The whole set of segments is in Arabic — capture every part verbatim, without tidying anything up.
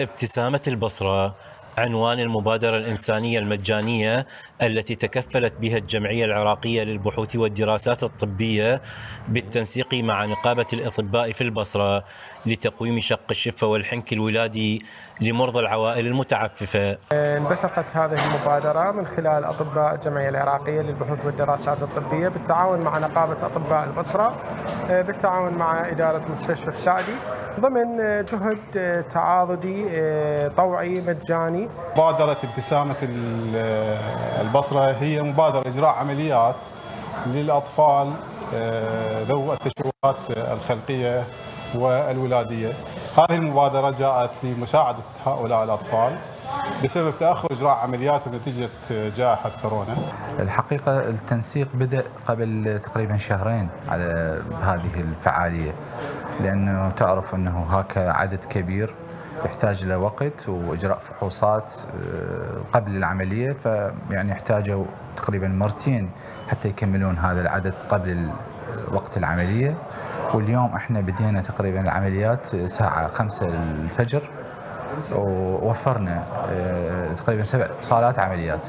ابتسامة البصرة عنوان المبادرة الإنسانية المجانية التي تكفلت بها الجمعية العراقية للبحوث والدراسات الطبية بالتنسيق مع نقابة الأطباء في البصرة لتقويم شق الشفة والحنك الولادي لمرضى العوائل المتعففة. انبثقت هذه المبادرة من خلال أطباء الجمعية العراقية للبحوث والدراسات الطبية بالتعاون مع نقابة أطباء البصرة بالتعاون مع إدارة مستشفى السعدي ضمن جهد تعاضدي طوعي مجاني. مبادرة ابتسامة البصرة هي مبادرة إجراء عمليات للأطفال ذوي التشوهات الخلقية والولادية. هذه المبادرة جاءت لمساعدة هؤلاء الأطفال بسبب تأخر إجراء عملياتهم نتيجة جائحة كورونا. الحقيقة التنسيق بدأ قبل تقريبا شهرين على هذه الفعالية، لأنه تعرف أنه هكا عدد كبير يحتاج إلى وقت وإجراء فحوصات قبل العملية، فيعني يحتاجوا تقريبا مرتين حتى يكملون هذا العدد قبل وقت العملية. واليوم احنا بدينا تقريبا العمليات ساعة خمسة الفجر ووفرنا تقريبا سبع صالات عمليات.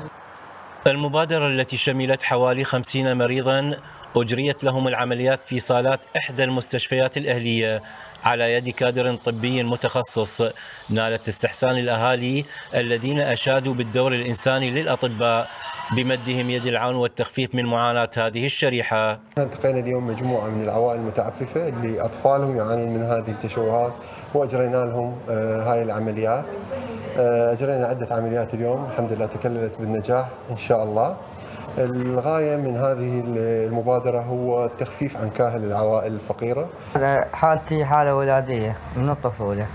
المبادرة التي شملت حوالي خمسين مريضا أجريت لهم العمليات في صالات إحدى المستشفيات الأهلية على يد كادر طبي متخصص، نالت استحسان الأهالي الذين أشادوا بالدور الإنساني للأطباء بمدهم يد العون والتخفيف من معاناة هذه الشريحة. التقينا اليوم مجموعة من العوائل المتعففة اللي أطفالهم يعانون من هذه التشوهات وأجرينا لهم هاي العمليات. أجرينا عدة عمليات اليوم الحمد لله تكللت بالنجاح إن شاء الله. الغاية من هذه المبادرة هو التخفيف عن كاهل العوائل الفقيرة. أنا حالتي حالة ولادية من الطفولة،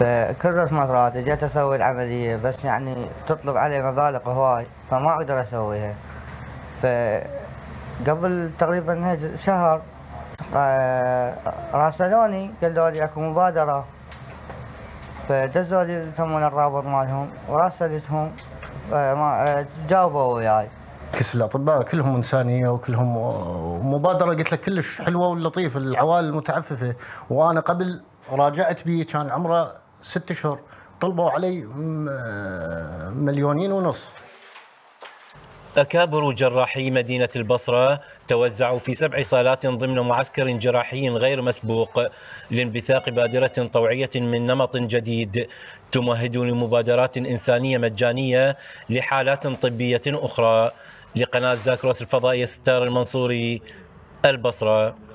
فكررت مرات جيت أسوي العملية بس يعني تطلب علي مبالغ هواي فما أقدر أسويها. فقبل تقريبا شهر راسلوني قالوا لي أكو مبادرة، فدزوا لي يسمون الرابط مالهم وراسلتهم جاوبوا وياي. كس الأطباء كلهم إنسانية وكلهم مبادرة قلت لك كلش حلوة ولطيفة للعوائل المتعففة. وأنا قبل راجعت بي كان عمره ست شهور طلبوا علي مليونين ونص. أكابر جراحي مدينة البصرة توزعوا في سبع صالات ضمن معسكر جراحي غير مسبوق لانبثاق بادرة طوعية من نمط جديد تمهد لمبادرات إنسانية مجانية لحالات طبية أخرى. لقناة زاكروس الفضائية ستار المنصوري، البصرة.